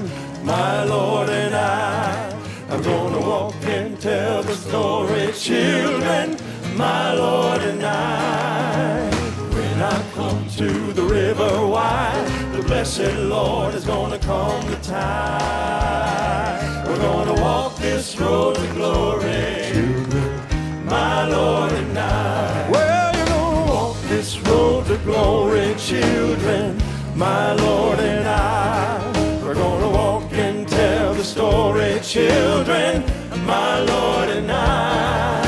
morning, my Lord and I are gonna walk and tell the story, children, my Lord and I. When I come to the river wide, the blessed Lord is gonna calm the tide. We're gonna walk this road to glory, children, my Lord and I. Well, you're gonna walk this road to glory, children, my Lord and I. We're gonna walk and tell the story, children, my Lord and I.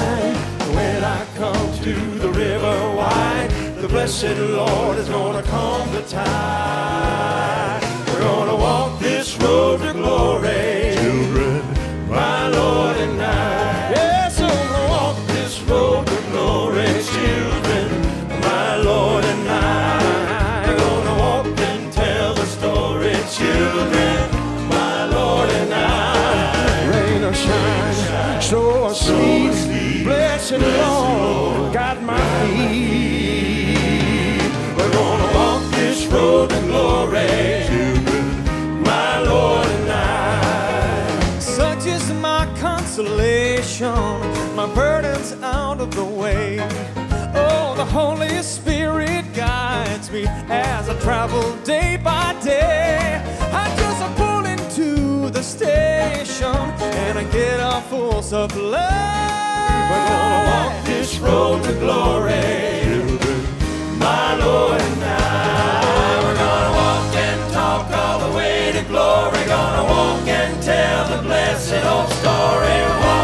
When I come to the river wide, the blessed Lord is gonna calm the tide. We're gonna walk this road to glory, children, my Lord and I. Yes, we're gonna walk this road to glory, children, my Lord and I. Children, my Lord and I. Rain or shine, snow or sleet, blessed Lord, guide my feet. We're gonna walk this road in glory, children, my Lord and I. Such is my consolation, my burden's out of the way. Oh, the Holy Spirit guides me as I travel day by day. I just pull into the station and I get a full supply. We're gonna walk this road to glory, my Lord and I. We're gonna walk and talk all the way to glory. Gonna walk and tell the blessed old story. Walk